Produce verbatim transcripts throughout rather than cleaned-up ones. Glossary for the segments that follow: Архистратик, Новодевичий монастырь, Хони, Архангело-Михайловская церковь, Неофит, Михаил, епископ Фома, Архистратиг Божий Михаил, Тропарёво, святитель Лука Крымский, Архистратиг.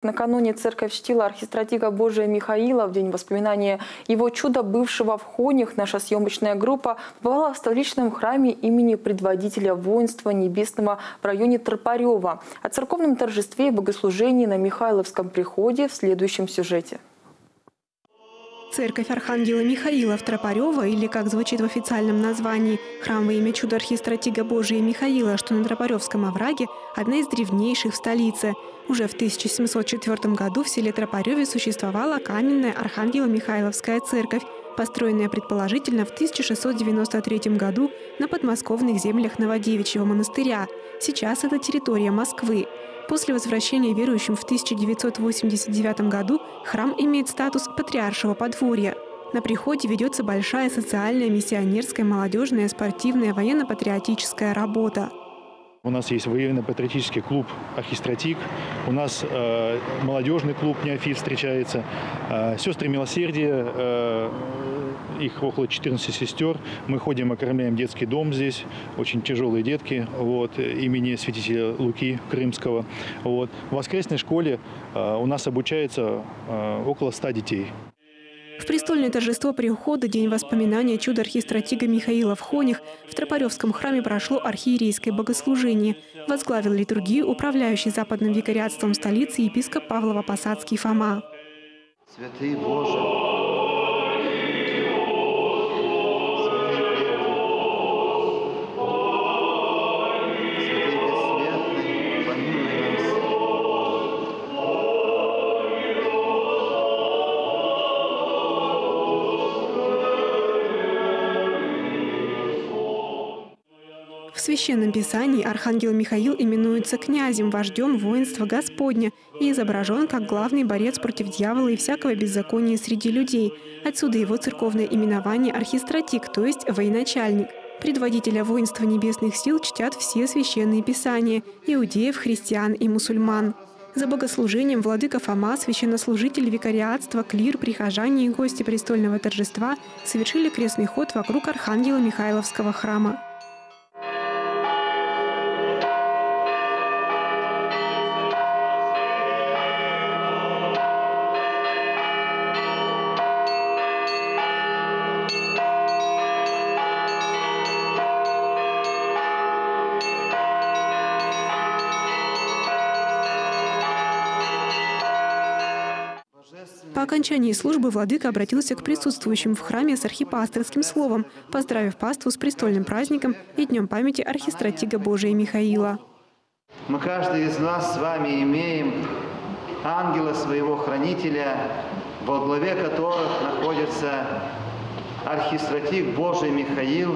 Накануне церковь чтила архистратига Божия Михаила в день воспоминания его чуда бывшего в Хонях. Наша съемочная группа была в столичном храме имени предводителя воинства небесного в районе Тропарёва. О церковном торжестве и богослужении на Михайловском приходе в следующем сюжете. Церковь Архангела Михаила в Тропарёво, или, как звучит в официальном названии, храм во имя чуда архистратига Божия Михаила, что на Тропарёвском овраге, одна из древнейших в столице. Уже в тысяча семьсот четвёртом году в селе Тропарёве существовала каменная Архангело-Михайловская церковь, построенная предположительно в тысяча шестьсот девяносто третьем году на подмосковных землях Новодевичьего монастыря. Сейчас это территория Москвы. После возвращения верующим в тысяча девятьсот восемьдесят девятом году храм имеет статус патриаршего подворья. На приходе ведется большая социальная, миссионерская, молодежная, спортивная, военно-патриотическая работа. У нас есть военно-патриотический клуб «Архистратик», у нас э, молодежный клуб «Неофит» встречается, э, «Сестры милосердия», э, их около четырнадцати сестер. Мы ходим, окормляем детский дом здесь, очень тяжелые детки, вот, имени святителя Луки Крымского. Вот. В воскресной школе э, у нас обучается э, около ста детей. В престольное торжество при уходе день воспоминания чуда архистратига Михаила в Хонях в Тропарёвском храме прошло архиерейское богослужение. Возглавил литургию управляющий западным викариатством столицы епископ Павлово-Посадский Фома. Святый Боже, в Священном Писании Архангел Михаил именуется князем, вождем воинства Господня и изображен как главный борец против дьявола и всякого беззакония среди людей. Отсюда его церковное именование «Архистратик», то есть «военачальник». Предводителя воинства небесных сил чтят все священные писания – иудеев, христиан и мусульман. За богослужением владыка Фома, священнослужитель викариатства, клир, прихожане и гости престольного торжества совершили крестный ход вокруг Архангела Михайловского храма. По окончании службы владыка обратился к присутствующим в храме с архипасторским словом, поздравив паству с престольным праздником и Днем памяти архистратига Божия Михаила. Мы, каждый из нас, с вами имеем ангела своего хранителя, во главе которых находится архистратиг Божий Михаил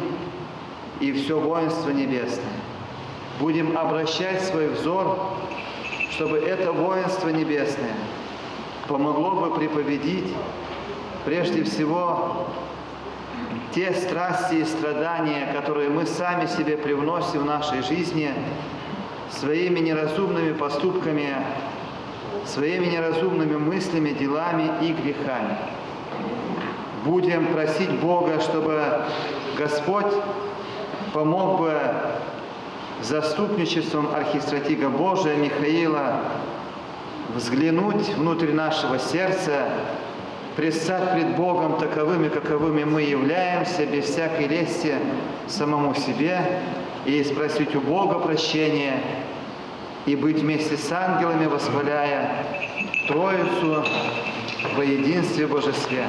и все воинство небесное. Будем обращать свой взор, чтобы это воинство небесное помогло бы приповедить прежде всего те страсти и страдания, которые мы сами себе привносим в нашей жизни своими неразумными поступками, своими неразумными мыслями, делами и грехами. Будем просить Бога, чтобы Господь помог бы заступничеством архистратига Божия Михаила взглянуть внутрь нашего сердца, предстать пред Богом таковыми, каковыми мы являемся, без всякой лести самому себе, и спросить у Бога прощения, и быть вместе с ангелами, восхваляя Троицу во единстве Божестве.